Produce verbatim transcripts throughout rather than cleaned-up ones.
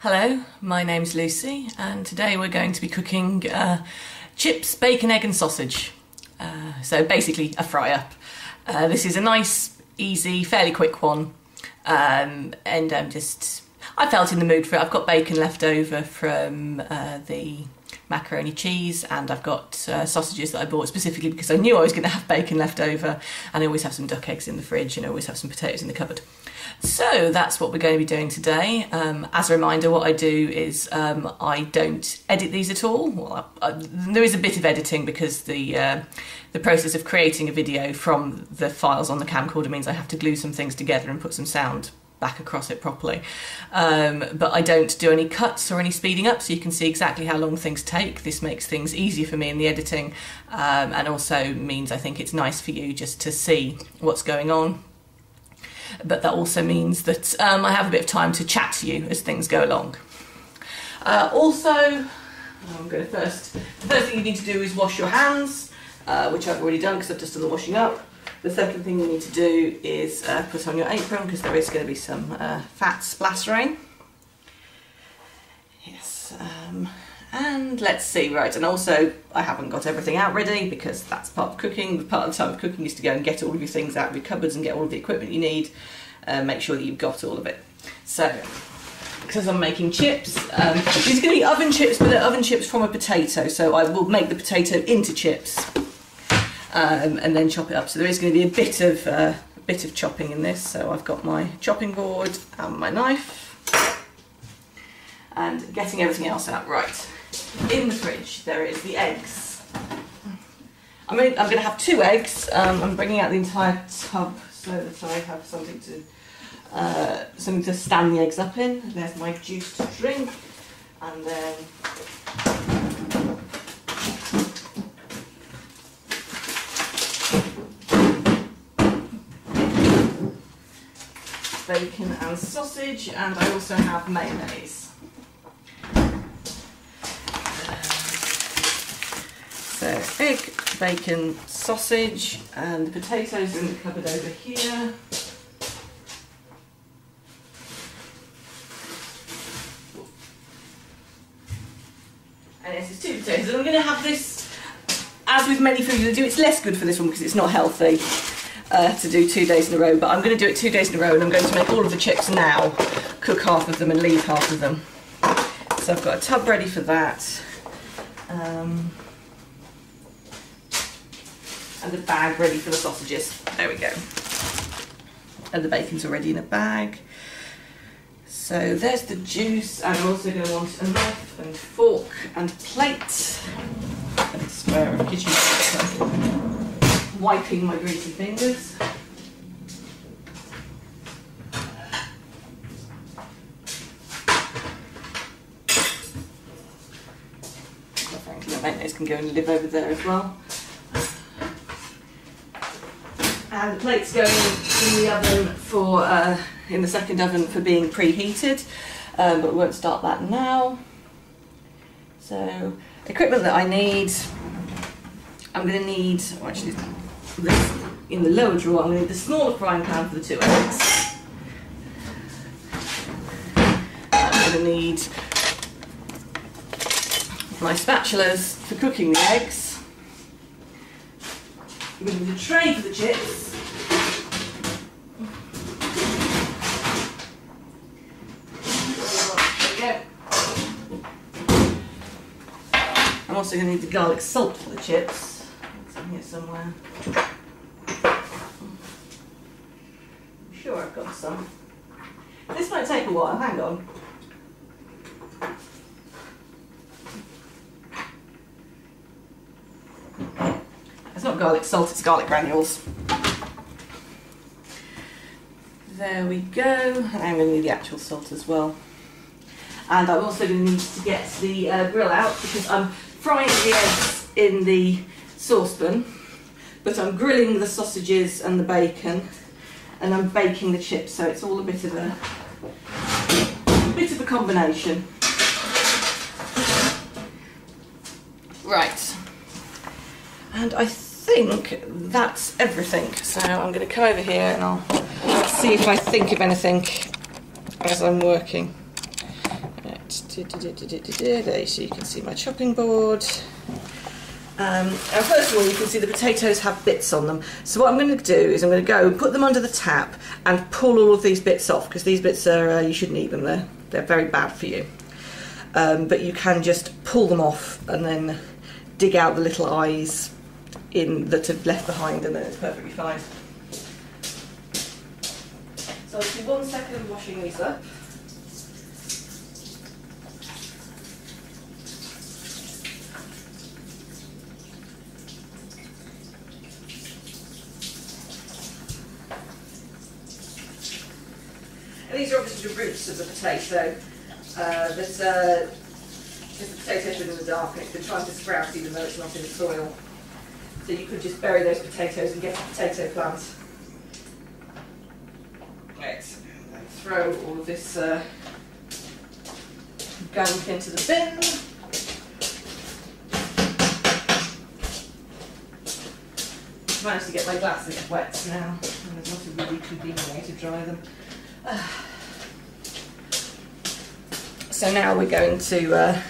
Hello, my name's Lucy, and today we're going to be cooking uh, chips, bacon, egg and sausage. Uh, so basically a fry-up. Uh, this is a nice, easy, fairly quick one, um, and I'm just, I felt in the mood for it. I've got bacon left over from uh, the macaroni cheese, and I've got uh, sausages that I bought specifically because I knew I was going to have bacon left over, and I always have some duck eggs in the fridge, and I always have some potatoes in the cupboard. So that's what we're going to be doing today. Um, as a reminder, what I do is um, I don't edit these at all. Well, I, I, there is a bit of editing because the uh, the process of creating a video from the files on the camcorder means I have to glue some things together and put some sound back across it properly. Um, but I don't do any cuts or any speeding up, so you can see exactly how long things take. This makes things easier for me in the editing, um, and also means I think it's nice for you just to see what's going on. But that also means that um, I have a bit of time to chat to you as things go along. Uh, also, I'm going to first, the first thing you need to do is wash your hands, uh, which I've already done because I've just done the washing up. The second thing you need to do is uh, put on your apron because there is going to be some uh, fat splattering. Yes, um, and let's see, right, and also I haven't got everything out ready because that's part of cooking. Part of the time of cooking is to go and get all of your things out of your cupboards and get all of the equipment you need, uh, make sure that you've got all of it. So, because I'm making chips, um, these are going to be oven chips, but they're oven chips from a potato, so I will make the potato into chips. Um, and then chop it up. So there is going to be a bit of uh, a bit of chopping in this. So I've got my chopping board and my knife, and getting everything else out. Right, in the fridge there is the eggs. I'm going to have two eggs. Um, I'm bringing out the entire tub so that I have something to uh, something to stand the eggs up in. There's my juice to drink, and then. Bacon and sausage, and I also have mayonnaise. So egg, bacon, sausage, and the potatoes in the cupboard over here. And yes, it's two potatoes. And I'm going to have this, as with many foods I do, it's less good for this one because it's not healthy. Uh, to do two days in a row, but I'm going to do it two days in a row, and I'm going to make all of the chips now, cook half of them and leave half of them. So I've got a tub ready for that, um, and a bag ready for the sausages. There we go. And the bacon's already in a bag. So there's the juice. I'm also going to want a knife and fork and plate and a square of kitchen paper. Wiping my greasy fingers. Frankly, my mayonnaise can go and live over there as well. And the plate's going in the oven for uh, in the second oven for being preheated, um, but we won't start that now. So equipment that I need. I'm going to need, oh, actually, this in the lower drawer, I'm going to need the smaller frying pan for the two eggs. I'm going to need my spatulas for cooking the eggs. I'm going to need a tray for the chips. There we go. I'm also going to need the garlic salt for the chips. Here somewhere. I'm sure I've got some. This might take a while, hang on. It's not garlic salt, it's garlic granules. There we go. And I'm going to need the actual salt as well. And I'm also going to need to get the uh, grill out because I'm frying the eggs in the saucepan, but I'm grilling the sausages and the bacon, and I'm baking the chips, so it's all a bit of a, a bit of a combination. Right, and I think that's everything. So I'm going to come over here and I'll see if I think of anything as I'm working. There, so you can see my chopping board. Um, now first of all, you can see the potatoes have bits on them. So what I'm going to do is I'm going to go and put them under the tap and pull all of these bits off, because these bits are, uh, you shouldn't eat them, they're, they're very bad for you. Um, but you can just pull them off and then dig out the little eyes in that have left behind, and then it's perfectly fine. So I'll do one second of washing these up. These are obviously the roots of the potato, uh, but uh, the potato's been in the dark and it's been trying to sprout even though it's not in the soil. So you could just bury those potatoes and get a potato plant. Excellent. And throw all of this uh, gunk into the bin. I've managed to get my glasses wet now, and there's not a really convenient way to dry them. So now we're going to, uh,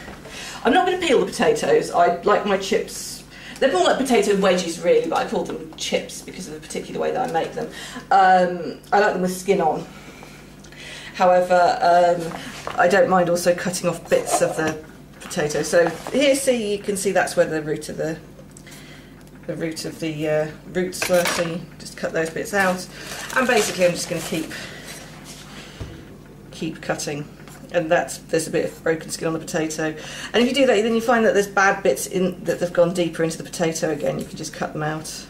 I'm not going to peel the potatoes, I like my chips, they're more like potato wedges really, but I call them chips because of the particular way that I make them. Um, I like them with skin on. However, um, I don't mind also cutting off bits of the potato. So here, see, you can see that's where the root of the, the, root of the uh, roots were, so you just cut those bits out. And basically I'm just going to keep, keep cutting. And that's, there's a bit of broken skin on the potato, and if you do that then you find that there's bad bits in that they've gone deeper into the potato again. You can just cut them out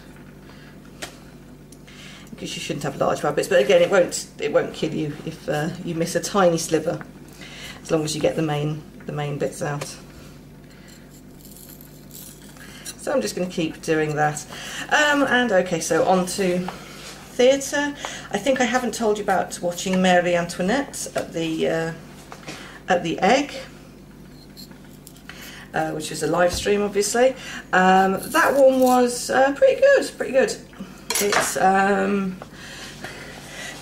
because you shouldn't have large bad bits, but again it won't it won't kill you if uh, you miss a tiny sliver, as long as you get the main the main bits out. So I'm just going to keep doing that, um, and okay, so on to theatre. I think I haven't told you about watching Marie Antoinette at the uh, at the Egg, uh, which is a live stream obviously. Um, that one was uh, pretty good, pretty good. It's um,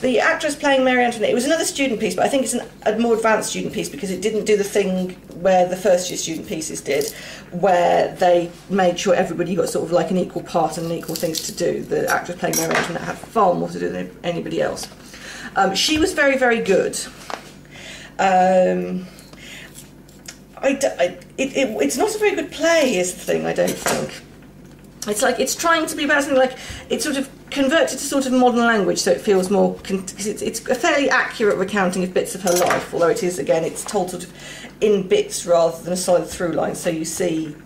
the actress playing Marie Antoinette, it was another student piece, but I think it's an, a more advanced student piece because it didn't do the thing where the first year student pieces did, where they made sure everybody got sort of like an equal part and equal things to do. The actress playing Marie Antoinette had far more to do than anybody else. Um, she was very, very good. Um, I d I, it, it, it's not a very good play is the thing, I don't think. It's like, it's trying to be about something like, it's sort of converted to sort of modern language so it feels more, because it's, it's a fairly accurate recounting of bits of her life, although it is, again, it's told sort of in bits rather than a solid through line, so you see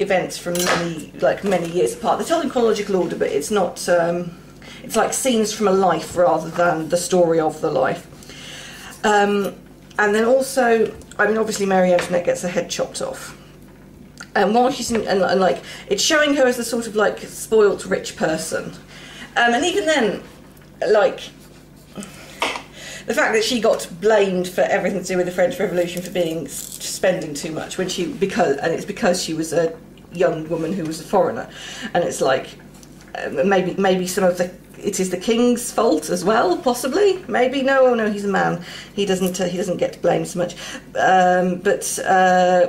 events from many, like many years apart. They're told in chronological order, but it's not, um, it's like scenes from a life rather than the story of the life. Um, and then also, I mean, obviously Marie Antoinette gets her head chopped off, and while she's in, and, and like it's showing her as the sort of like spoilt rich person, um, and even then, like the fact that she got blamed for everything to do with the French Revolution for being spending too much when she because and it's because she was a young woman who was a foreigner, and it's like um, maybe maybe some of the. It is the king's fault as well, possibly. Maybe no, oh no, he's a man. He doesn't. Uh, he doesn't get blamed so much. Um, but uh,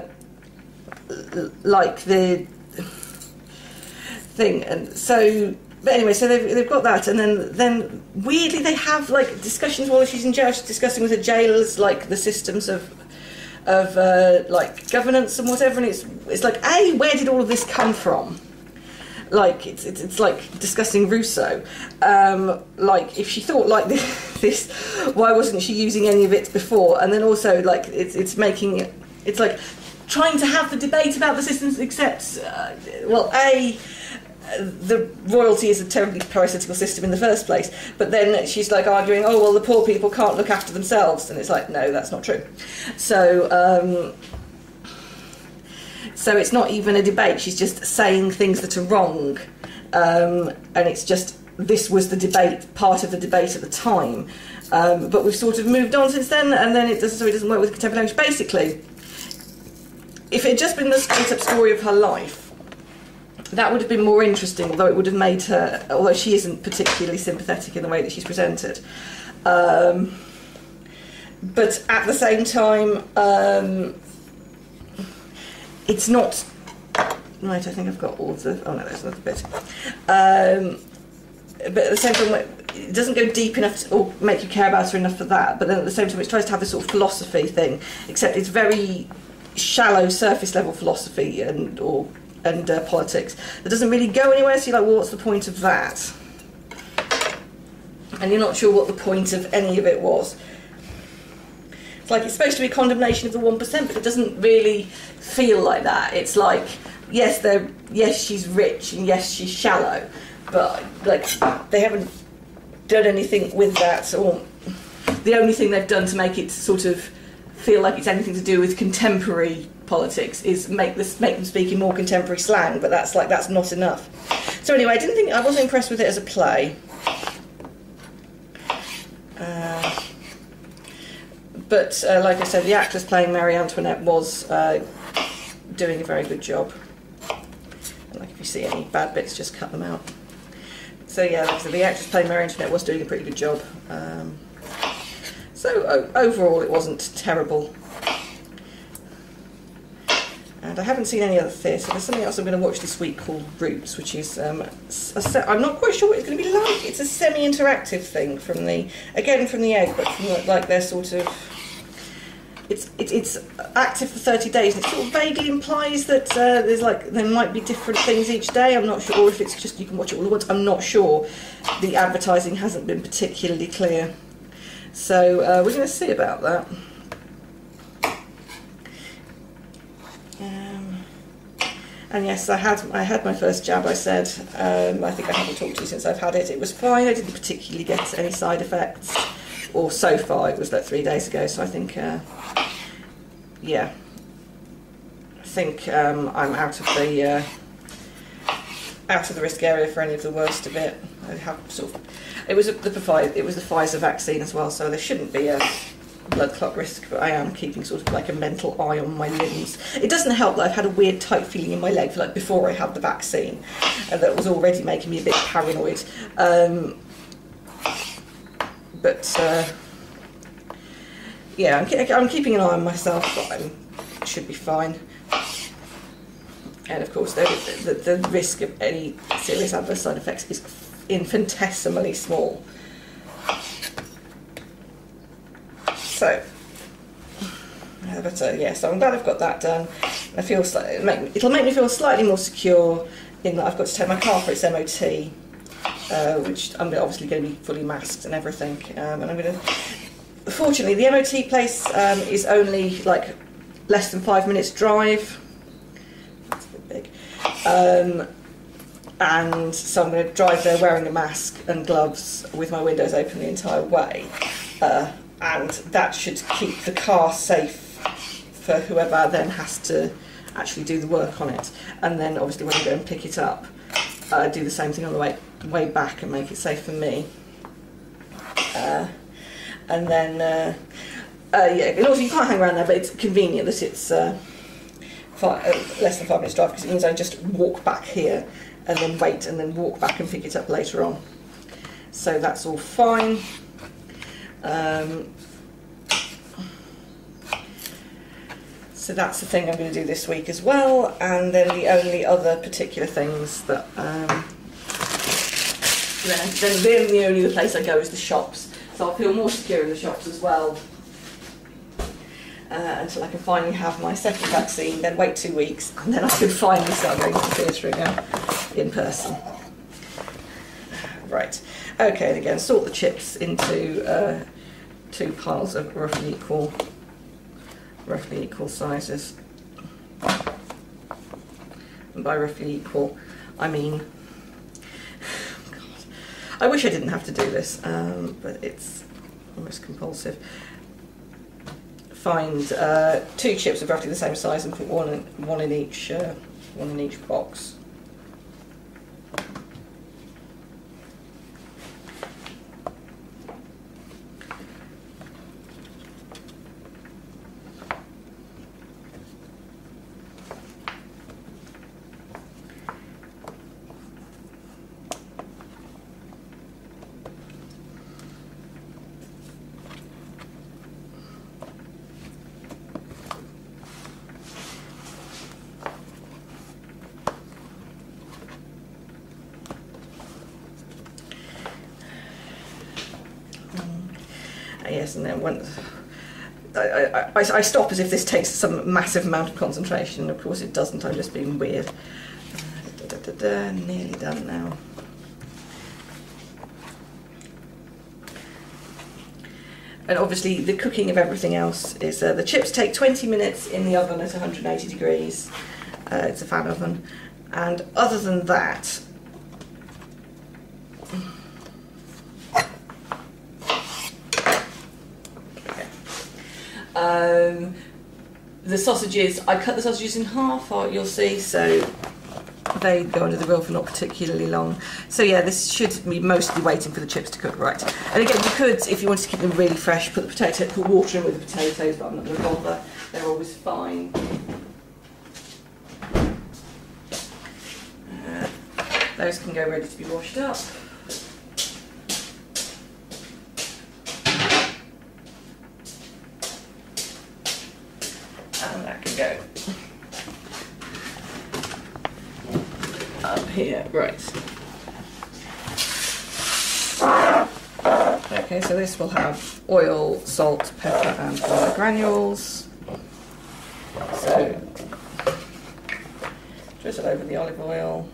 like the thing, and so. But anyway, so they've they've got that, and then then weirdly they have like discussions while she's in jail. She's discussing with the jailers like the systems of of uh, like governance and whatever. And it's it's like, A, where did all of this come from? Like it's, it's it's like discussing Rousseau. Um, like if she thought like this, this, why wasn't she using any of it before? And then also like it's it's making it, it's like trying to have the debate about the systems, except uh, well, A, the royalty is a terribly parasitical system in the first place. But then she's like arguing, oh well, the poor people can't look after themselves, and it's like no, that's not true. So. Um, So it's not even a debate, she's just saying things that are wrong, um, and it's just, this was the debate, part of the debate at the time. Um, but we've sort of moved on since then, and then it doesn't, so it doesn't work with contemporary language. Basically, if it had just been the straight-up story of her life, that would have been more interesting, although it would have made her, although she isn't particularly sympathetic in the way that she's presented. Um, but at the same time, um, it's not... Right, I think I've got all the... Oh, no, there's another bit. Um, but at the same time, it doesn't go deep enough to, or make you care about her enough for that, but then at the same time it tries to have this sort of philosophy thing, except it's very shallow, surface-level philosophy and or and uh, politics. It doesn't really go anywhere, so you're like, well, what's the point of that? And you're not sure what the point of any of it was. It's like it's supposed to be condemnation of the one percent, but it doesn't really feel like that. It's like, yes, they're, yes, she's rich, and yes, she's shallow, but like they haven't done anything with that, or the only thing they've done to make it sort of feel like it's anything to do with contemporary politics is make this make them speak in more contemporary slang, but that's like that's not enough. So anyway, I didn't think I wasn't impressed with it as a play. Uh, but uh, like I said, the actress playing Marie Antoinette was uh, doing a very good job. And like if you see any bad bits, just cut them out. So yeah, so the actress playing Marie Antoinette was doing a pretty good job. Um, so overall, it wasn't terrible. And I haven't seen any other theatre. There's something else I'm going to watch this week called Roots, which is um, a I'm not quite sure what it's going to be like. It's a semi-interactive thing from the again from the Egg, but from the, like their sort of it's it, it's active for thirty days, and it sort of vaguely implies that uh, there's like there might be different things each day. I'm not sure, or if it's just you can watch it all at once. I'm not sure. The advertising hasn't been particularly clear, so uh, we're going to see about that. And yes, I had I had my first jab, I said. Um, I think I haven't talked to you since I've had it. It was fine. I didn't particularly get any side effects. Or so far, it was like three days ago. So I think, uh, yeah. I think um, I'm out of the uh, out of the risk area for any of the worst of it. I have sort of, it was the Pfizer, it was the Pfizer vaccine as well, so there shouldn't be a blood clot risk, but I am keeping sort of like a mental eye on my limbs. It doesn't help that I've had a weird tight feeling in my leg for like before I had the vaccine, and that was already making me a bit paranoid. Um, but uh, yeah, I'm, I'm keeping an eye on myself, but I should be fine. And of course, the, the, the risk of any serious adverse side effects is infinitesimally small. So, but uh, yeah, so I'm glad I've got that done. I feel slightly, it'll, make, it'll make me feel slightly more secure in that I've got to take my car for its M O T, uh, which I'm obviously going to be fully masked and everything. Um, and I'm going to. Fortunately, the M O T place um, is only like less than five minutes drive. That's a bit big. Um, and so I'm going to drive there wearing a mask and gloves with my windows open the entire way. Uh, And that should keep the car safe for whoever then has to actually do the work on it. And then obviously when you go and pick it up, uh, do the same thing on the way, way back and make it safe for me. Uh, and then, uh, uh, yeah, and also you can't hang around there, but it's convenient that it's uh, far, uh, less than five minutes drive, because it means I just walk back here and then wait and then walk back and pick it up later on. So that's all fine. Um, so that's the thing I'm going to do this week as well, and then the only other particular things that um, then, then, then the only other place I go is the shops, so I'll feel more secure in the shops as well uh, until I can finally have my second vaccine, then wait two weeks and then I can finally start going to the theatre again in person. Right. Okay, and again, sort the chips into uh, two piles of roughly equal, roughly equal sizes. And by roughly equal, I mean, God, I wish I didn't have to do this, um, but it's almost compulsive. Find uh, two chips of roughly the same size and put one in, one in each, uh, one in each box. yes, and then once I, I, I stop as if this takes some massive amount of concentration. Of course it doesn't, I'm just being weird. Da, da, da, da, nearly done now. And obviously the cooking of everything else is, uh, the chips take twenty minutes in the oven at one hundred eighty degrees. Uh, it's a fan oven. And other than that, okay. um, the sausages, I cut the sausages in half, you'll see, so they go under the grill for not particularly long. So yeah, this should be mostly waiting for the chips to cook, right. And again, you could, if you wanted to keep them really fresh, put the potato, put water in with the potatoes, but I'm not going to bother, they're always fine. Uh, those can go ready to be washed up. And that can go up here, right. Okay, so this will have oil, salt, pepper, and other granules. So, drizzle over the olive oil.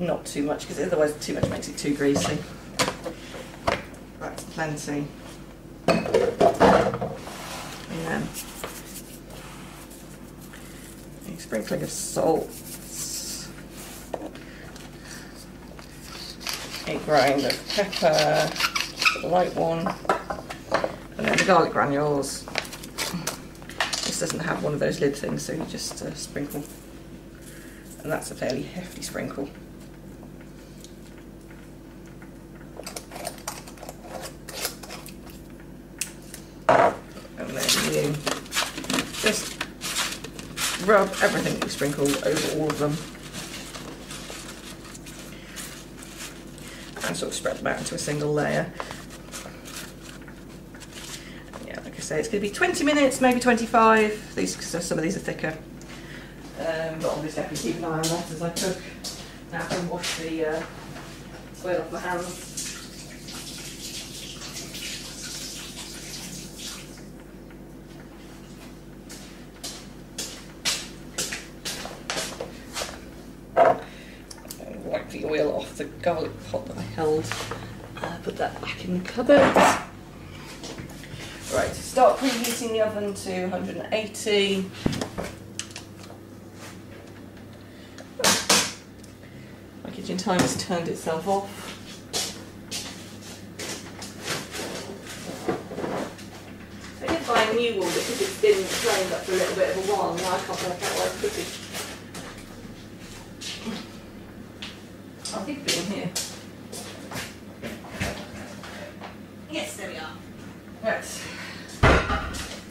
Not too much, because otherwise too much makes it too greasy. That's plenty. And then a sprinkling of salt, a grind of pepper, the light one, and then the garlic granules. This doesn't have one of those lid things, so you just uh, sprinkle, and that's a fairly hefty sprinkle. And then you just rub everything you sprinkle over all of them and sort of spread them out into a single layer. And yeah, like I say, it's going to be twenty minutes, maybe twenty-five. These, so some of these are thicker, um, but obviously I can keep an eye on that as I cook. Now I can wash the uh, oil off my hands. Oil off the garlic pot that I held. Uh, put that back in the cupboard. Right, start preheating the oven to one hundred eighty. My kitchen timer has turned itself off. I did buy a new one because it's been drained up for a little bit of a while. Now I can't work out why I put it. I think they're in here. Yes, there we are. Right.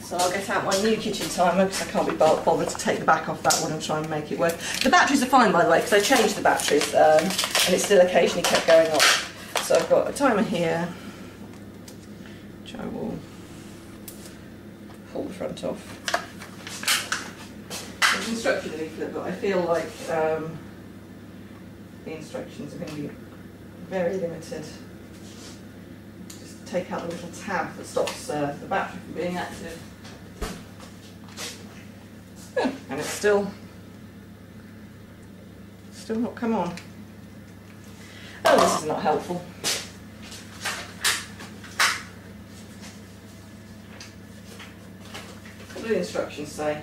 So I'll get out my new kitchen timer because I can't be bothered to take the back off that one and try and make it work. The batteries are fine, by the way, because I changed the batteries um, and it still occasionally kept going off. So I've got a timer here, which I will pull the front off. There's instruction leaflet, but I feel like um, the instructions are going to be very limited. Just take out the little tab that stops uh, the battery from being active. Oh, and it's still, still not come on. Oh, this is not helpful. What do the instructions say?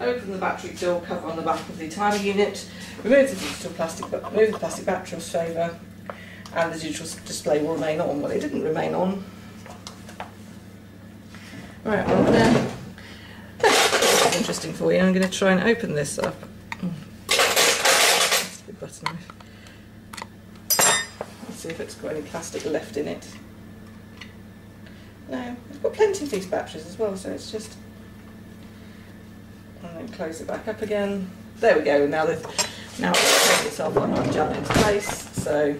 Open the battery door cover on the back of the timer unit, remove the digital plastic, remove the plastic battery saver, and the digital display will remain on. Well, it didn't remain on. Right, well then, that's interesting for you. I'm going to try and open this up. That's a big butter knife. Let's see if it's got any plastic left in it. No, I've got plenty of these batteries as well, so it's just. And then close it back up again. There we go. Now the now it's taken itself on and jammed into place. So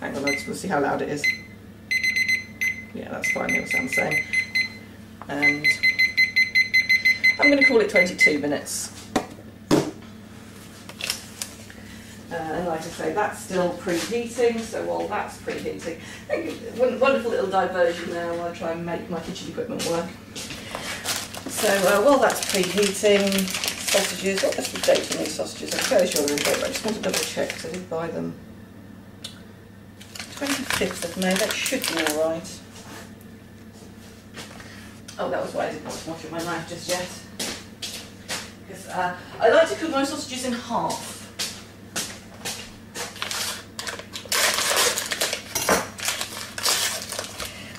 hang on, I just want to see how loud it is. Yeah, that's fine. It'll sound the same. And I'm going to call it twenty-two minutes. like I say, that's still preheating, so while that's preheating, I think a wonderful little diversion there while I try and make my kitchen equipment work. So uh, while that's preheating, sausages, what was the date on these sausages? I suppose you're in date, but I just want to double check because I did buy them. twenty-fifth of May, that should be alright. Oh, that was why I didn't want to wash my knife just yet. Because uh, I like to cook my sausages in half.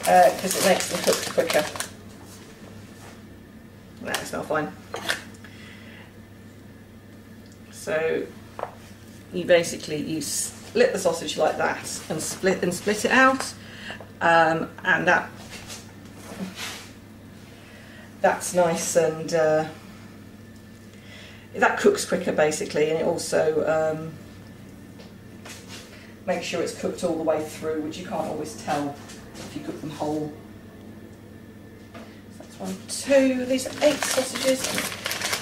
Because uh, it makes them cook quicker. No, it's not fine. So you basically you split the sausage like that and split and split it out, um, and that that's nice and uh, that cooks quicker basically, and it also um, makes sure it's cooked all the way through, which you can't always tell if you cook them whole. So that's one, two. These are eight sausages.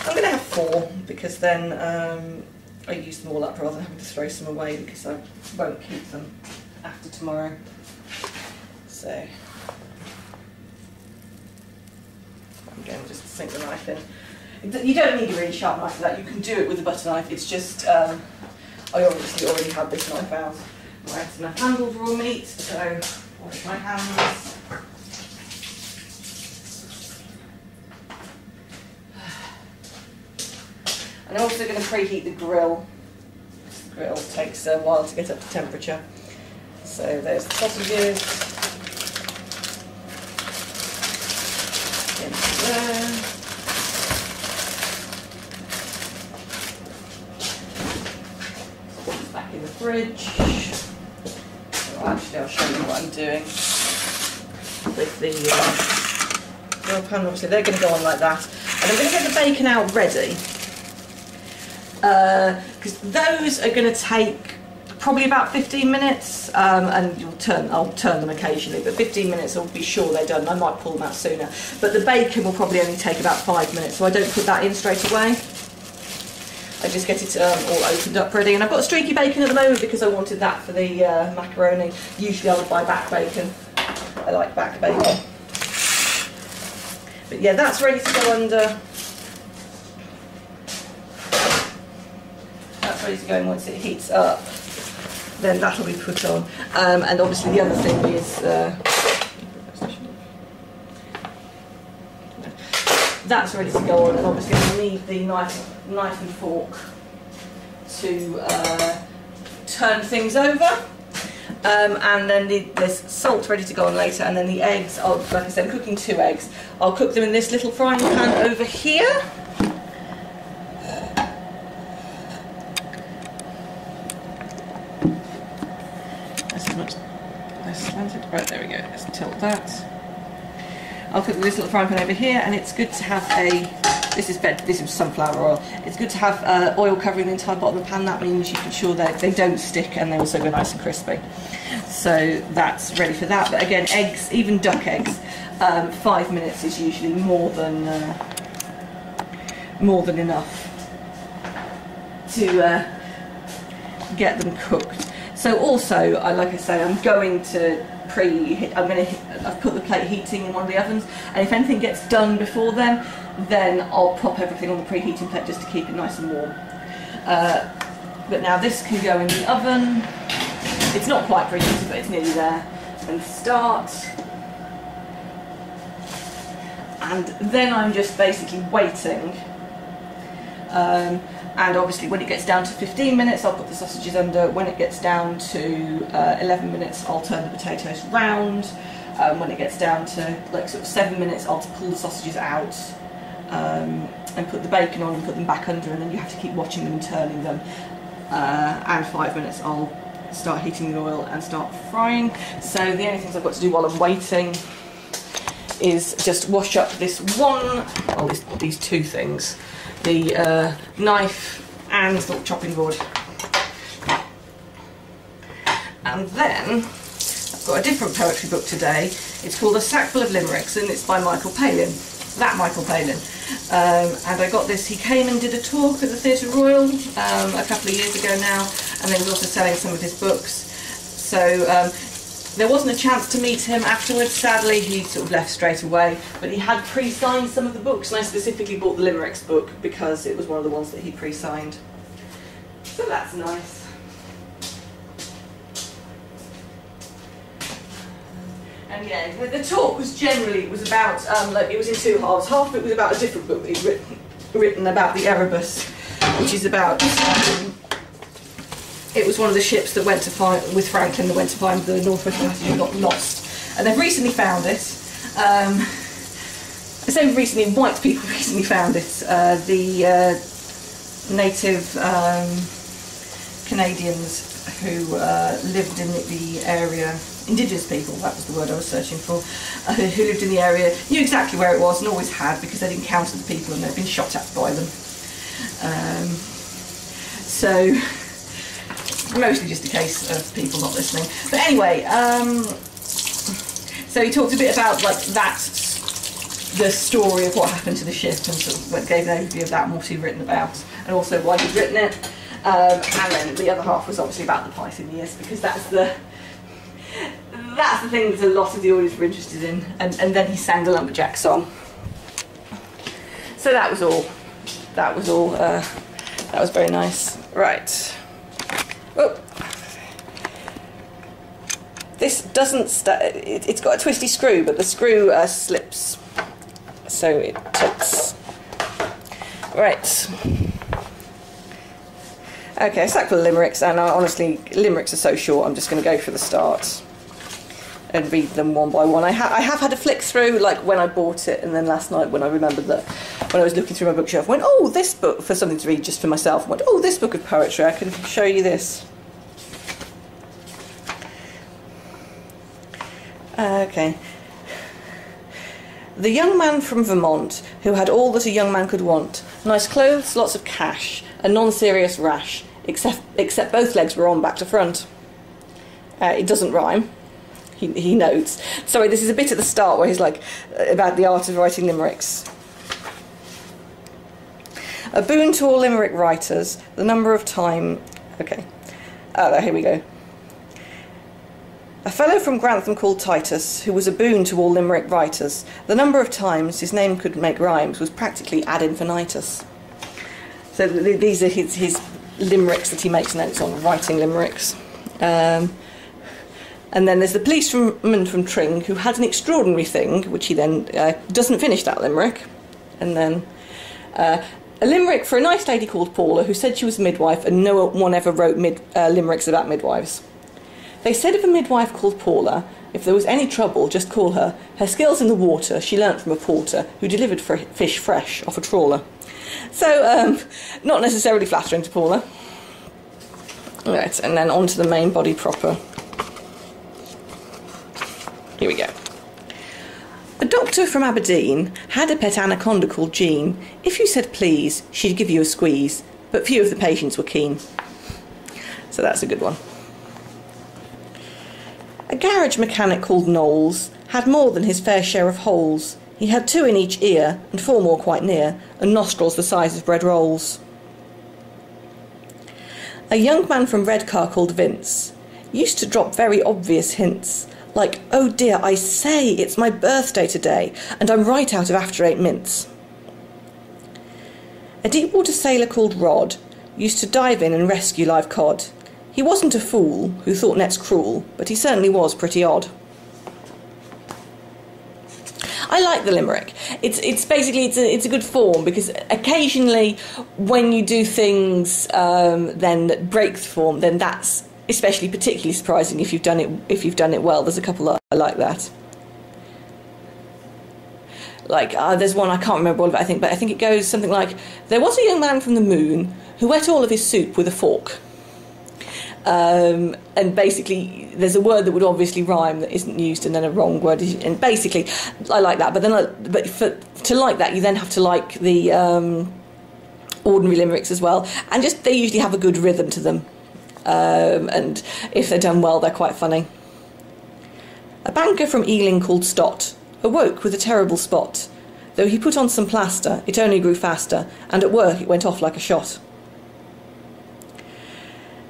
I'm going to have four because then um, I use them all up rather than having to throw some away because I won't keep them after tomorrow. So I'm going to just sink the knife in. You don't need a really sharp knife for that. You can do it with a butter knife. It's just um, I obviously already had this knife out. I had enough handle for all meat, so. Wash my hands. And I'm also going to preheat the grill. The grill takes a while to get up to temperature. So there's the sausages. Into there. Back in the fridge. Actually, I'll show you what I'm doing with the uh, grill pan. Obviously, they're going to go on like that, and I'm going to get the bacon out ready because uh, those are going to take probably about fifteen minutes, um, and you'll turn. I'll turn them occasionally, but fifteen minutes I'll be sure they're done. I might pull them out sooner, but the bacon will probably only take about five minutes, so I don't put that in straight away. I just get it um, all opened up ready, and I've got streaky bacon at the moment because I wanted that for the uh, macaroni. Usually I would buy back bacon. I like back bacon. But yeah, that's ready to go under. That's ready to go, and once it heats up, then that'll be put on. Um, and obviously the other thing is uh, that's ready to go on, and obviously I need the knife. knife and fork to uh, turn things over, um, and then the, there's salt ready to go on later, and then the eggs, I'll, like I said, I'm cooking two eggs. I'll cook them in this little frying pan over here. That's much less slanted. Right, there we go, let's tilt that. I'll cook this little frying pan over here, and it's good to have a This is bed. This is sunflower oil. It's good to have uh, oil covering the entire bottom of the pan. That means you can ensure that they don't stick, and they also go nice and crispy. So that's ready for that. But again, eggs, even duck eggs, um, five minutes is usually more than uh, more than enough to uh, get them cooked. So also, I like I say, I'm going to. Pre-heat, I'm going to. I've put the plate heating in one of the ovens, and if anything gets done before then, then I'll pop everything on the preheating plate just to keep it nice and warm. Uh, but now this can go in the oven. It's not quite preheated, but it's nearly there. And start. And then I'm just basically waiting. Um, and obviously when it gets down to fifteen minutes I'll put the sausages under, when it gets down to uh, eleven minutes I'll turn the potatoes round, um, when it gets down to like sort of seven minutes I'll pull the sausages out um, and put the bacon on and put them back under, and then you have to keep watching them and turning them, uh, and five minutes I'll start heating the oil and start frying. So the only things I've got to do while I'm waiting is just wash up this one, well these, these two things. The uh, knife and the chopping board. And then I've got a different poetry book today. It's called A Sackful of Limericks, and it's by Michael Palin. that Michael Palin. Um, and I got this, he came and did a talk at the Theatre Royal um, a couple of years ago now, and then he was also selling some of his books. So um, there wasn't a chance to meet him afterwards, sadly. He sort of left straight away, but he had pre-signed some of the books, and I specifically bought the Limericks book because it was one of the ones that he pre-signed. So that's nice. And yeah, the, the talk was generally, it was about, um, like, it was in two halves. Half of it was about a different book that he'd written, written about the Erebus, which is about, um, it was one of the ships that went to find, with Franklin, that went to find the North West Passage and got lost. And they've recently found it. Um, I say recently, white people recently found it. Uh, the uh, native um, Canadians who uh, lived in the area, indigenous people, that was the word I was searching for, uh, who lived in the area, knew exactly where it was and always had, because they'd encountered the people and they'd been shot at by them. Um, so, mostly just a case of people not listening. But anyway, um, so he talked a bit about like that, the story of what happened to the ship, and sort of gave an overview of that and what he'd written about, and also why he'd written it. Um, and then the other half was obviously about the Piscean years, because that's the That's the thing that a lot of the audience were interested in, and, and then he sang the Lumberjack song. So that was all. That was all. Uh, that was very nice. Right. Oh. This doesn't. It, it's got a twisty screw, but the screw uh, slips, so it tilts. Right. Okay, a Sackful of Limericks, and I, honestly, limericks are so short. I'm just going to go for the start and read them one by one. I, ha I have had a flick through, like when I bought it, and then last night when I remembered that, when I was looking through my bookshelf, I went, oh, this book, for something to read just for myself, I went, oh, this book of poetry, I can show you this. Uh, okay. The young man from Vermont, who had all that a young man could want, nice clothes, lots of cash, a non-serious rash, except, except both legs were on back to front. Uh, it doesn't rhyme. He, he notes. Sorry, this is a bit at the start where he's like, about the art of writing limericks. A boon to all limerick writers, the number of time... Okay. Oh, here we go. A fellow from Grantham called Titus, who was a boon to all limerick writers, the number of times his name could make rhymes was practically ad infinitus. So th these are his, his limericks that he makes notes on, writing limericks. Um... And then there's the policeman from Tring, who had an extraordinary thing, which he then uh, doesn't finish that limerick. And then uh, a limerick for a nice lady called Paula, who said she was a midwife, and no one ever wrote mid uh, limericks about midwives. They said of a midwife called Paula, if there was any trouble, just call her. Her skills in the water she learnt from a porter, who delivered fr fish fresh off a trawler. So, um, not necessarily flattering to Paula. Right, and then on to the main body proper. Here we go. A doctor from Aberdeen had a pet anaconda called Jean. If you said please, she'd give you a squeeze, but few of the patients were keen. So that's a good one. A garage mechanic called Knowles had more than his fair share of holes. He had two in each ear, and four more quite near, and nostrils the size of bread rolls. A young man from Redcar called Vince used to drop very obvious hints, like, oh dear, I say, it's my birthday today, and I'm right out of after eight mints. A deep-water sailor called Rod used to dive in and rescue live cod. He wasn't a fool who thought nets cruel, but he certainly was pretty odd. I like the limerick. It's, it's basically, it's a, it's a good form, because occasionally when you do things um, then that break the form, then that's especially particularly surprising if you've done it if you've done it well. There's a couple that I like that. Like uh, there's one I can't remember all of it. I think, but I think it goes something like, "There was a young man from the moon who ate all of his soup with a fork." Um, and basically, there's a word that would obviously rhyme that isn't used, and then a wrong word. And basically, I like that. But then, I, but for, to like that, you then have to like the um, ordinary limericks as well, and just they usually have a good rhythm to them. Um, and if they're done well, they're quite funny. A banker from Ealing called Stott awoke with a terrible spot. Though he put on some plaster, it only grew faster, and at work it went off like a shot.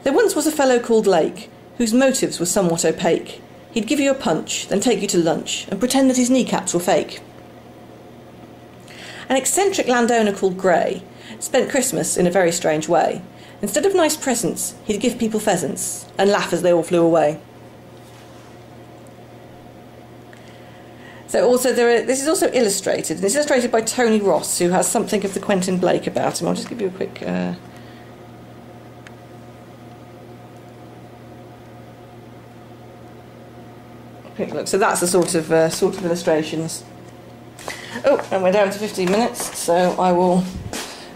There once was a fellow called Lake, whose motives were somewhat opaque. He'd give you a punch, then take you to lunch, and pretend that his kneecaps were fake. An eccentric landowner called Grey spent Christmas in a very strange way. Instead of nice presents, he'd give people pheasants, and laugh as they all flew away. So also there are, this is also illustrated, and it's illustrated by Tony Ross, who has something of the Quentin Blake about him. I'll just give you a quick... Uh, quick look. So that's the sort of, uh, sort of illustrations. Oh, and we're down to fifteen minutes, so I will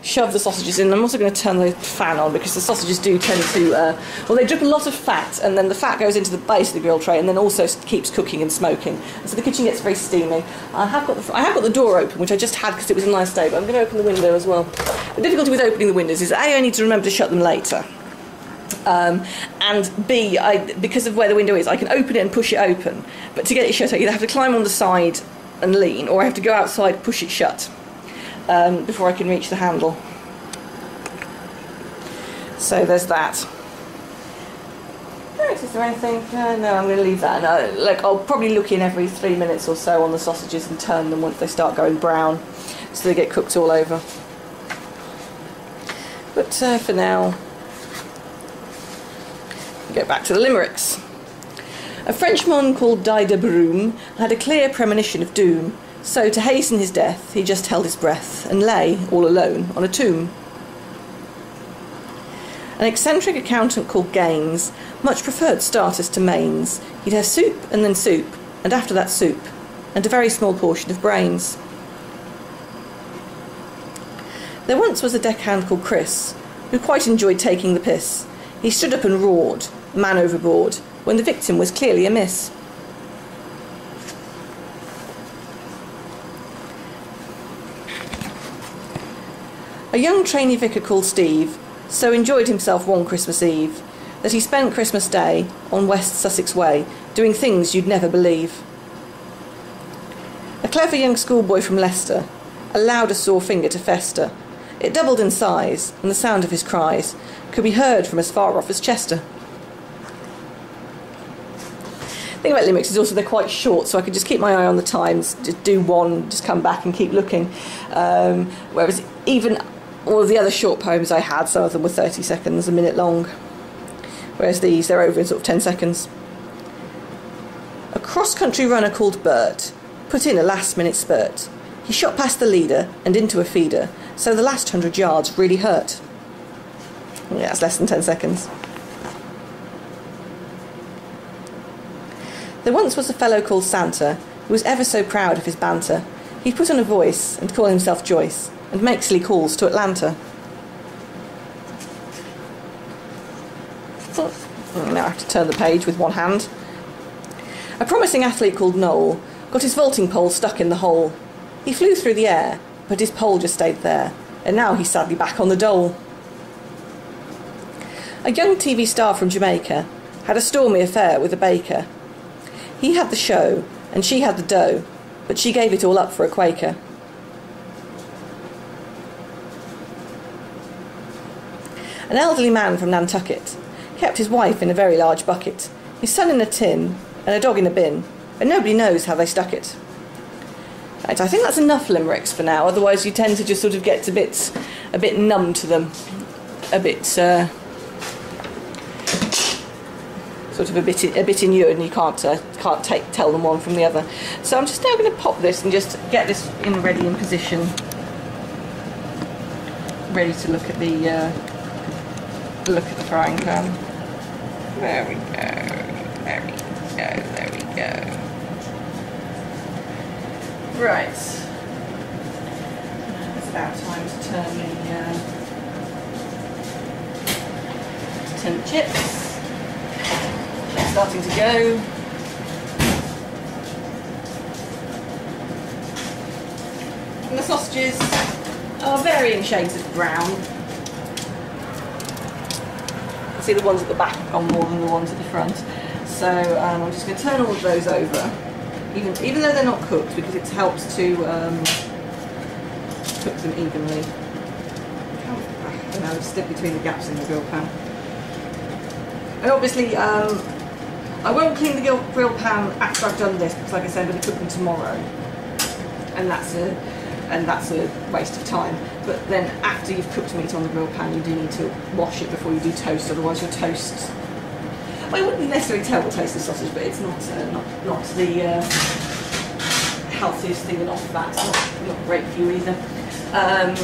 shove the sausages in. I'm also going to turn the fan on, because the sausages do tend to... Uh, well, they drip a lot of fat, and then the fat goes into the base of the grill tray and then also keeps cooking and smoking. And so the kitchen gets very steamy. I have got the, I have got the door open, which I just had because it was a nice day, but I'm going to open the window as well. The difficulty with opening the windows is, A, I need to remember to shut them later. Um, and B, I, because of where the window is, I can open it and push it open. But to get it shut, I either have to climb on the side and lean, or I have to go outside, push it shut. Um, before I can reach the handle. So there's that. Right, is there anything? Uh, no, I'm going to leave that. No, like, I'll probably look in every three minutes or so on the sausages and turn them once they start going brown, so they get cooked all over. But uh, for now, go back to the limericks. A Frenchman called Didebrune had a clear premonition of doom. So, to hasten his death, he just held his breath and lay, all alone, on a tomb. An eccentric accountant called Gaines much preferred starters to mains. He'd have soup and then soup, and after that soup, and a very small portion of brains. There once was a deckhand called Chris, who quite enjoyed taking the piss. He stood up and roared, man overboard, when the victim was clearly a miss. A young trainee vicar called Steve so enjoyed himself one Christmas Eve that he spent Christmas Day on West Sussex Way doing things you'd never believe. A clever young schoolboy from Leicester allowed a sore finger to fester. It doubled in size, and the sound of his cries could be heard from as far off as Chester. The thing about limericks is also they're quite short, so I could just keep my eye on the times, just do one, just come back and keep looking. Um, whereas even... all of the other short poems I had, some of them were thirty seconds, a minute long. Whereas these, they're over in sort of ten seconds. A cross-country runner called Bert put in a last-minute spurt. He shot past the leader and into a feeder, so the last hundred yards really hurt. Yeah, that's less than ten seconds. There once was a fellow called Santa who was ever so proud of his banter. He put on a voice and called himself Joyce, and Makesley calls to Atlanta. Now I have to turn the page with one hand. A promising athlete called Noel got his vaulting pole stuck in the hole. He flew through the air, but his pole just stayed there, and now he's sadly back on the dole. A young T V star from Jamaica had a stormy affair with a baker. He had the show, and she had the dough, but she gave it all up for a Quaker. An elderly man from Nantucket kept his wife in a very large bucket, his son in a tin, and a dog in a bin, and nobody knows how they stuck it. Right, I think that's enough limericks for now, otherwise you tend to just sort of get a bit, a bit numb to them, a bit, uh, sort of a bit, a bit inured, and you can't, uh, can't take, tell them one from the other. So I'm just now going to pop this and just get this in ready in position, ready to look at the. Uh, Look at the frying pan. There we go. There we go. There we go. Right. It's about time to turn the uh, turn the chips. Chips starting to go. And the sausages are varying shades of brown. See, the ones at the back on more than the ones at the front, so um, I'm just going to turn all of those over, even even though they're not cooked, because it helps to um, took them evenly. I don't know, stood between the gaps in the grill pan. And obviously, um, I won't clean the grill pan after I've done this because, like I said, I'm going to cook them tomorrow, and that's a and that's a waste of time. But then, after you've cooked meat on the grill pan, you do need to wash it before you do toast. Otherwise, your toast. Well, it wouldn't necessarily tell the taste of sausage, but it's not uh, not not the uh, healthiest thing and off that. It's not, not great for you either. Um,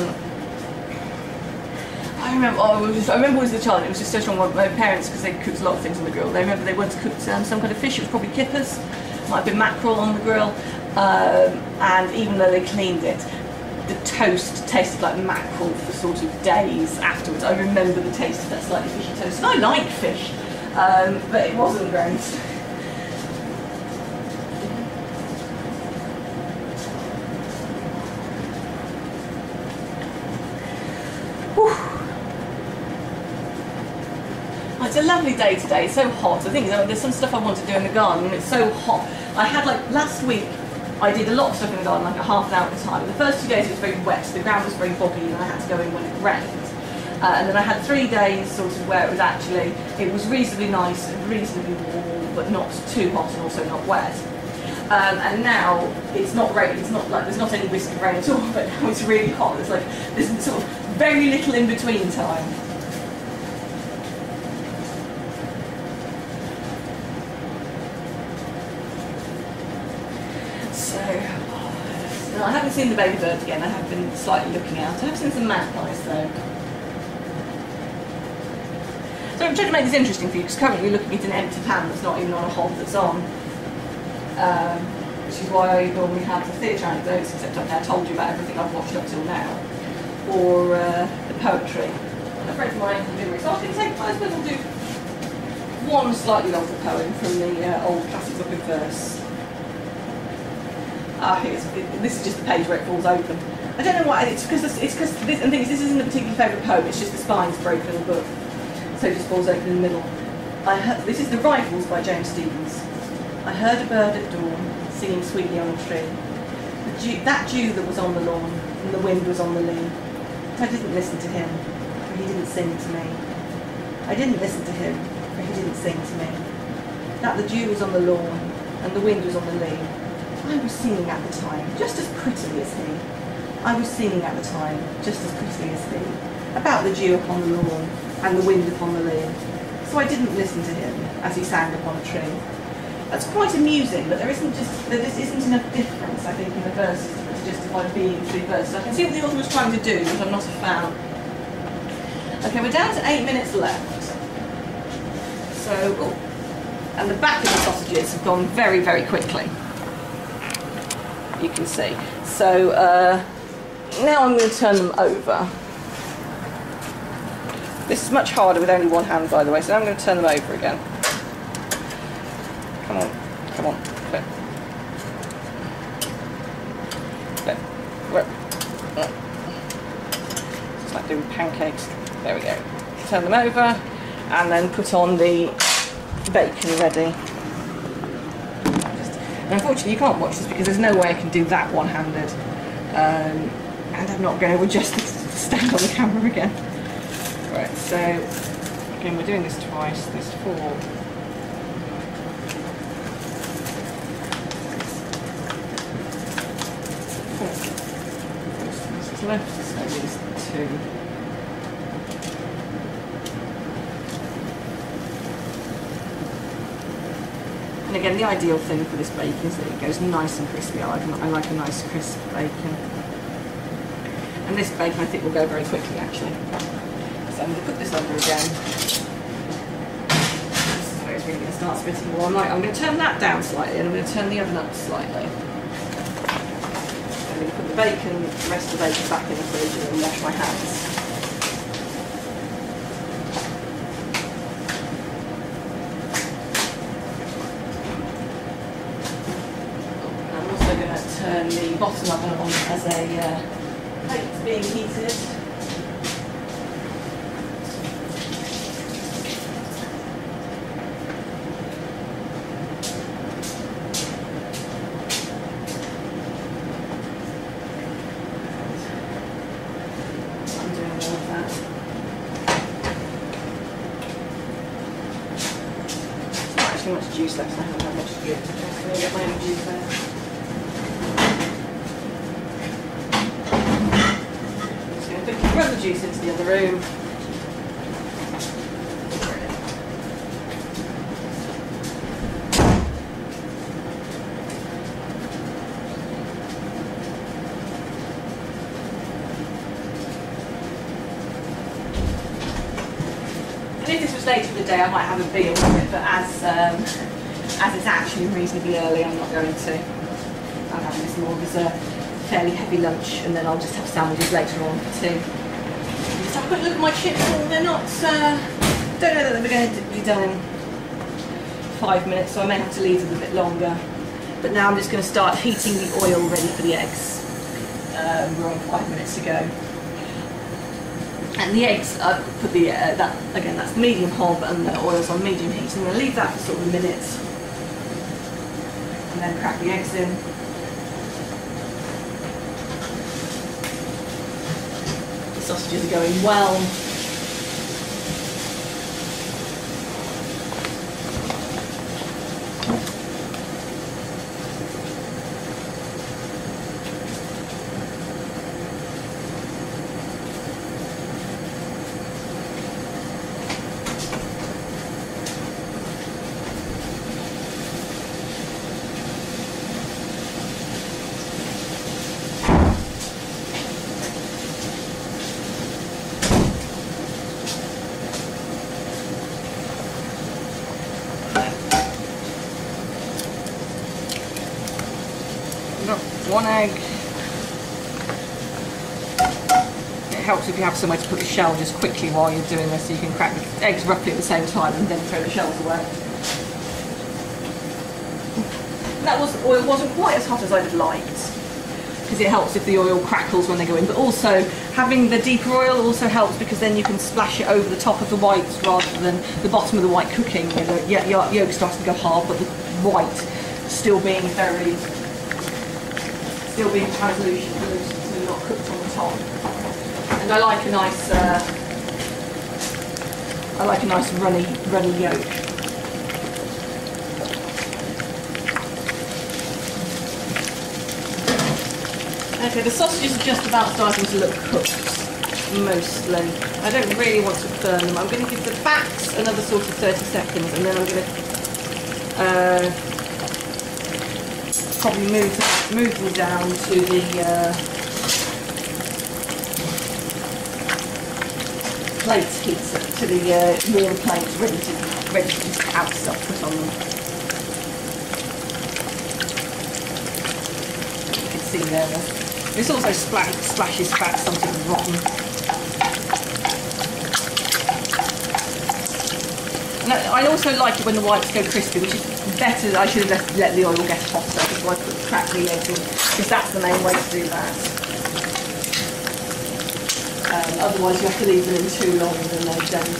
I remember, oh, just, I remember as a child, it was just so strong. My parents, because they cooked a lot of things on the grill, they remember they once cooked um, some kind of fish. It was probably kippers, might have been mackerel on the grill, um, and even though they cleaned it, the toast tasted like mackerel for sort of days afterwards. I remember the taste of that slightly fishy toast, and I like fish, um, but it wasn't great. It's a lovely day today, it's so hot. I think there's some stuff I want to do in the garden and it's so hot. I had like, last week I did a lot of stuff in the garden, like a half an hour at a time. The first two days it was very wet, so the ground was very boggy and I had to go in when it rained. Uh, and then I had three days sort of where it was actually, it was reasonably nice and reasonably warm, but not too hot and also not wet. Um, and now it's not rain, it's not like, there's not any risk of rain at all, but now it's really hot. It's like, there's sort of very little in between time. I haven't seen the baby birds again, I have been slightly looking out. I have seen some magpies though. So I'm trying to make this interesting for you because currently you're looking at an empty pan that's not even on a hob that's on. Um, which is why I normally have the theatre anecdotes, except I've now told you about everything I've watched up till now. Or uh, the poetry. I've read my lyrics. I can take, I suppose I'll do one slightly longer poem from the uh, old classic book of verse. Ah, it, this is just the page where it falls open. I don't know why, it's because it's because this, and things, this isn't a particularly favourite poem, it's just the spine's broken in the book. So it just falls open in the middle. I heard, this is The Rivals by James Stevens. I heard a bird at dawn, singing sweetly on a tree. The dew, that dew that was on the lawn, and the wind was on the lea. But I didn't listen to him, for he didn't sing to me. I didn't listen to him, for he didn't sing to me. That the dew was on the lawn, and the wind was on the lea. I was singing at the time, just as prettily as he. I was singing at the time, just as prettily as he, about the dew upon the lawn and the wind upon the lea. So I didn't listen to him as he sang upon a tree. That's quite amusing, but there isn't just there just isn't enough difference, I think, in the verses to justify being three verses. I can see what the author was trying to do, but I'm not a fan. Okay, we're down to eight minutes left. So, oh, and the back of the sausages have gone very, very quickly. You can see. So uh, now I'm going to turn them over. This is much harder with only one hand, by the way, so now I'm going to turn them over again. Come on, come on, flip. Flip. It's like doing pancakes. There we go. Turn them over and then put on the bacon ready. Unfortunately, you can't watch this because there's no way I can do that one-handed, um, and I'm not going to adjust the stand on the camera again. Right, so again, we're doing this twice. There's four. four. This is left, so these two. And again, the ideal thing for this bacon is that it goes nice and crispy. I like, I like a nice crisp bacon. And this bacon I think will go very quickly actually. So I'm going to put this under again. This is where it's really going to start spitting more. I'm, like, I'm going to turn that down slightly and I'm going to turn the oven up slightly. I'm going to put the bacon, the rest of the bacon back in the fridge and wash my hands. The bottom oven on as a uh, plate being heated. all of that. Not actually much juice left, I haven't had much juice. I'm going to get my own juice there. So I'm going to run the juice into the other room. Later in the day I might have a beer with it, but as um, as it's actually reasonably early, I'm not going to. I'm having this more as a fairly heavy lunch, and then I'll just have sandwiches later on too. Just have a quick look at my chips. They're not. Uh, don't know that they're going to be done in five minutes, so I may have to leave them a bit longer. But now I'm just going to start heating the oil ready for the eggs. Um, we're on five minutes to go. And the eggs, I uh, put the uh, that again. That's medium hot, and the oil's on medium heat. So I'm going to leave that for sort of a minute, and then crack the eggs in. The sausages are going well. One egg. It helps if you have somewhere to put the shell just quickly while you're doing this, so you can crack the eggs roughly at the same time and then throw the shells away. That was oil wasn't quite as hot as I'd have liked, because it helps if the oil crackles when they go in. But also having the deeper oil also helps, because then you can splash it over the top of the whites rather than the bottom of the white cooking. You know, the yolk yolk starts to go hard, but the white still being very. Still being translucent, so not cooked on the top. And I like a nice, uh, I like a nice runny, runny yolk. Okay, the sausages are just about starting to look cooked, mostly. I don't really want to burn them. I'm going to give the backs another sort of thirty seconds, and then I'm going to. Uh, Probably move move them down to the uh, plate heater, to the uh, warm plate, ready to ready to just have stuff put on them. You can see there. This also splash, splashes back something rotten. And I, I also like it when the whites go crispy, which is. Better that I should have just let the oil get hotter before I put the crack the eggs in, because that's the main way to do that. Um, otherwise you have to leave them in too long and they don't um,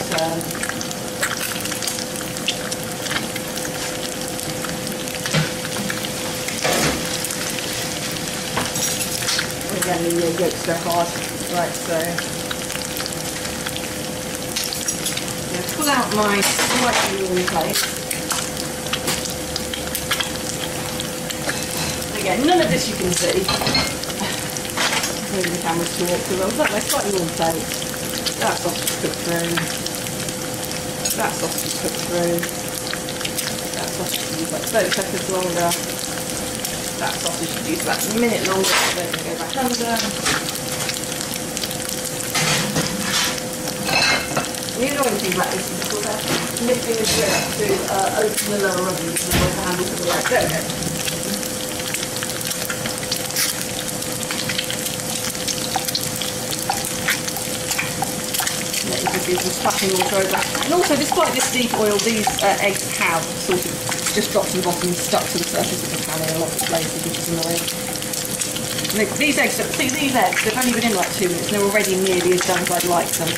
again the uh, yolks go hard. Right, so I'm going to pull out my slightly warm plate. Yeah, none of this you can see. Moving the camera's too awkward. I was like, they're slightly warm plate. That sausage cooked through. That sausage cooked through. That sausage could use like thirty seconds longer. That sausage could use about a minute longer, so they can go back under. The annoying thing about this is because they're lifting the grill to uh, open the lower oven so they can handle the right. There we go. And also, despite this deep oil, these uh, eggs have sort of just dropped to the bottom and stuck to the surface of the pan in a lot of places, which is annoying. They, these eggs, see these eggs, they've only been in like two minutes and they're already nearly as done as I'd like them.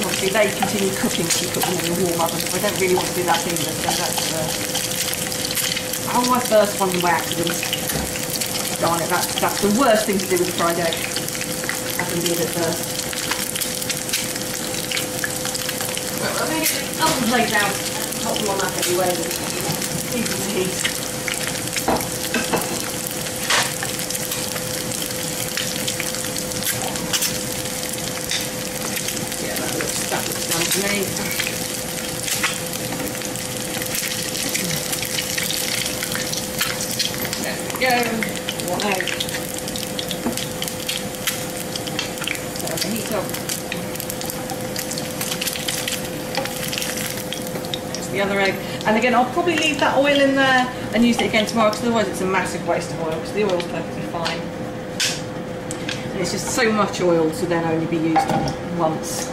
Obviously obviously they continue cooking, so you put them in the warm oven. I don't really want to do that either, so that's uh, how my first one by accident. Darn it, that's, that's the worst thing to do with fried egg. I can do it first. Well, I'm going to get the oven plate out and top them on up anyway, even to heat. Made. There we go, one egg. Set the heat up. There's the other egg. And again, I'll probably leave that oil in there and use it again tomorrow, because otherwise it's a massive waste of oil, because the oil's perfectly fine. And it's just so much oil to then only be used once.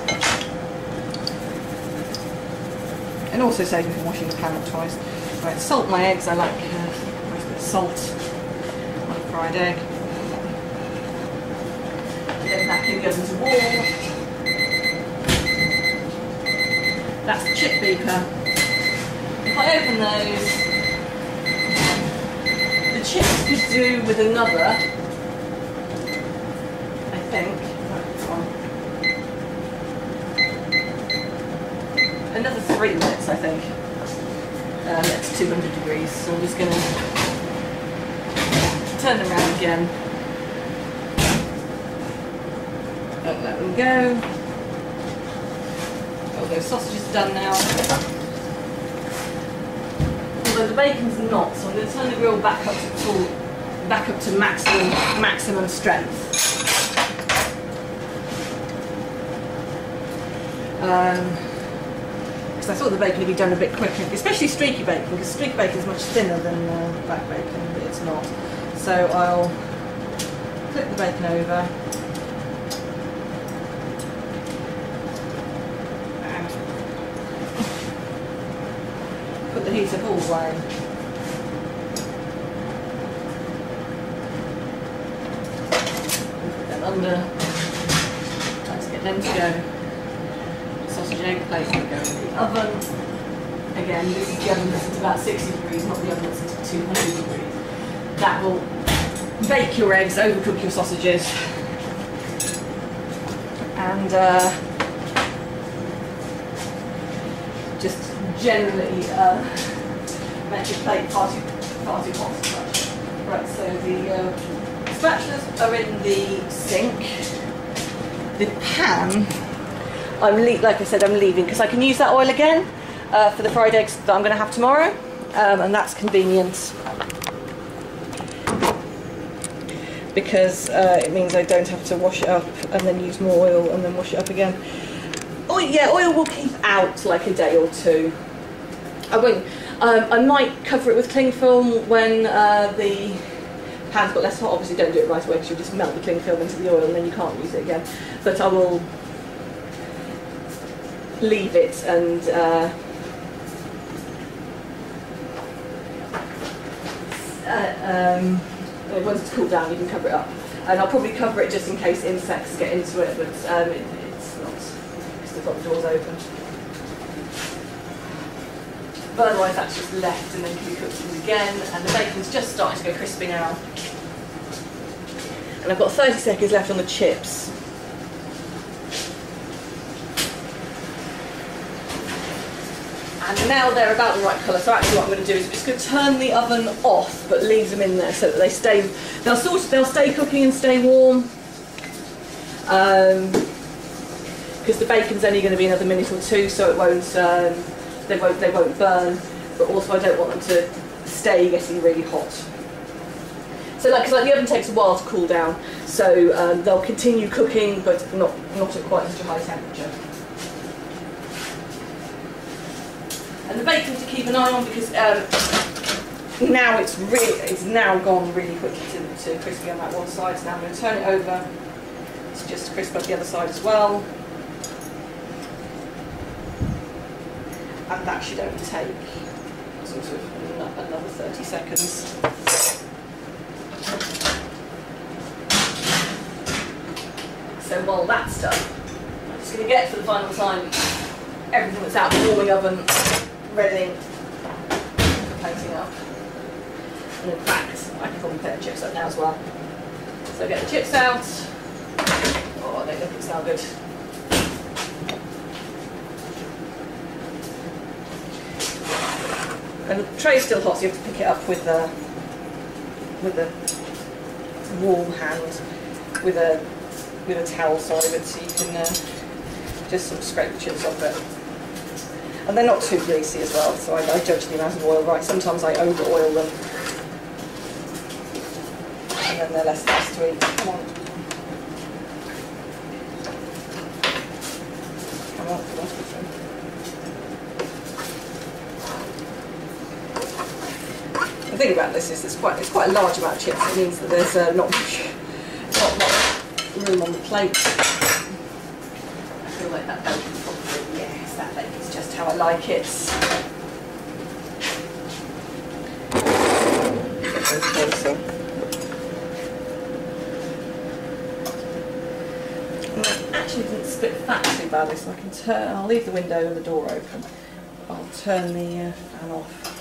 And also saving from washing the pan up twice. Right, salt my eggs. I like uh, a bit of salt on a fried egg. Then that thing goes into warm. That's the chip beaker. If I open those, the chips could do with another, I think. Another three minutes, I think. Um, that's two hundred degrees, so I'm just going to turn them around again. Don't let them go. Oh, the sausage is done now. Although the bacon's not, so I'm going to turn the grill back up to full, back up to maximum maximum strength. Um, I thought the bacon would be done a bit quicker, especially streaky bacon, because streaky bacon is much thinner than uh, black bacon, but it's not. So I'll flip the bacon over and put the heat up all the way. Put them under. Let's get them to go. Sausage egg plate will go in the oven. Again, this is the oven that's at about sixty degrees, not the oven that's at two hundred degrees. That will bake your eggs, overcook your sausages. And uh, just generally uh, make your plate far too, far too hot as much. Right, so the uh, spatulas are in the sink. The pan, I'm le like I said, I'm leaving because I can use that oil again uh, for the fried eggs that I'm going to have tomorrow, um, and that's convenient because uh, it means I don't have to wash it up and then use more oil and then wash it up again. Oh yeah, oil will keep out like a day or two. I won't. Um, I might cover it with cling film when uh, the pan's got less hot. Obviously, don't do it right away because you'll just melt the cling film into the oil and then you can't use it again. But I will leave it and uh, uh, um, once it's cooled down you can cover it up, and I'll probably cover it just in case insects get into it, but um, it, it's not, it's still got the doors open. But otherwise that's just left and then can be cooked in again, and the bacon's just starting to go crispy now. And I've got thirty seconds left on the chips. And now they're about the right colour, so actually what I'm going to do is I'm just going to turn the oven off, but leave them in there so that they stay, they'll sort of, they'll stay cooking and stay warm, because um, the bacon's only going to be another minute or two, so it won't, um, they won't, they won't burn, but also I don't want them to stay getting really hot. So like, cause like the oven takes a while to cool down, so um, they'll continue cooking, but not, not at quite such a high temperature. And the bacon to keep an eye on, because um, now it's really, it's now gone really quickly to, to crispy on that one side. So now I'm going to turn it over to just crisp up the other side as well. And that should only take sort of another thirty seconds. So while that's done, I'm just obviously we get to the final time, everything that's out the warming oven, ready, plating up. And in fact, I can probably put the chips up now as well. So get the chips out. Oh, they look and sound good. And the tray's still hot, so you have to pick it up with a with a warm hand, with a with a towel side of it, so you can uh, just sort of scrape the chips off it. And they're not too greasy as well, so I, I judge the amount of oil right. Sometimes I over oil them, and then they're less nice to eat. Come on, come on, come on. The thing about this is it's quite it's quite a large amount of chips. It means that there's uh, not much not much room on the plate. I feel like that bacon probably, yes, that bacon's just how I like it. It actually didn't split the fat too badly, so I can turn. I'll leave the window and the door open. I'll turn the uh, fan off.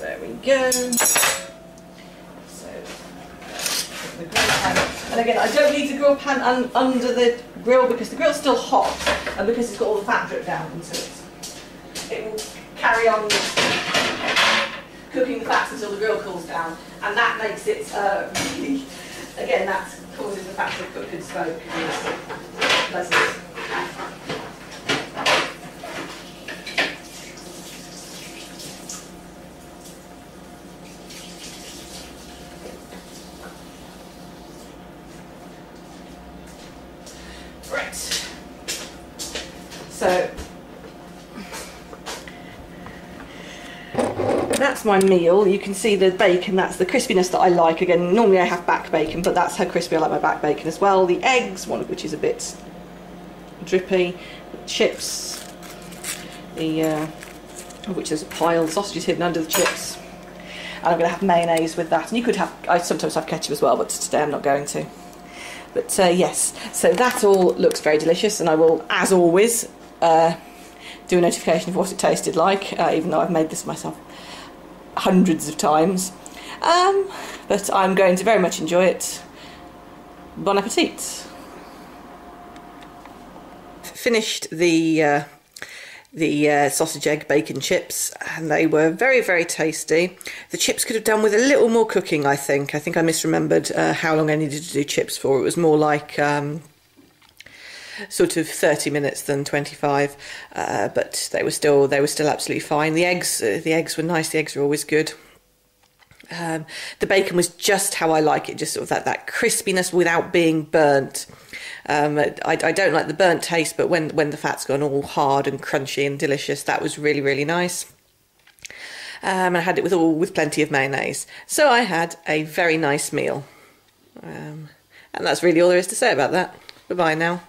There we go. So, the grill pan. And again, I don't need the grill pan un under the grill because the grill's still hot and because it's got all the fat dripped down into it. It will carry on cooking the fats until the grill cools down, and that makes it uh, really, again, that causes the fat to cook and smoke. It's pleasant. My meal, you can see the bacon, that's the crispiness that I like. Again, normally I have back bacon, but that's how crispy I like my back bacon as well. The eggs, one of which is a bit drippy, the chips, the uh, of which there's a pile of sausages hidden under the chips, and I'm going to have mayonnaise with that. And you could have, I sometimes have ketchup as well, but today I'm not going to. But uh, yes, so that all looks very delicious, and I will, as always, uh, do a notification of what it tasted like, uh, even though I've made this myself hundreds of times, um, but I'm going to very much enjoy it. Bon appetit! Finished the uh, the uh, sausage, egg, bacon chips, and they were very, very tasty. The chips could have done with a little more cooking, I think. I think I misremembered uh, how long I needed to do chips for. It was more like um, sort of thirty minutes than twenty-five, uh, but they were still they were still absolutely fine. The eggs uh, the eggs were nice. The eggs are always good. Um, the bacon was just how I like it, just sort of that that crispiness without being burnt. Um, I, I don't like the burnt taste, but when when the fat's gone all hard and crunchy and delicious, that was really, really nice. Um, and I had it with all with plenty of mayonnaise, so I had a very nice meal. Um, and that's really all there is to say about that. Bye bye now.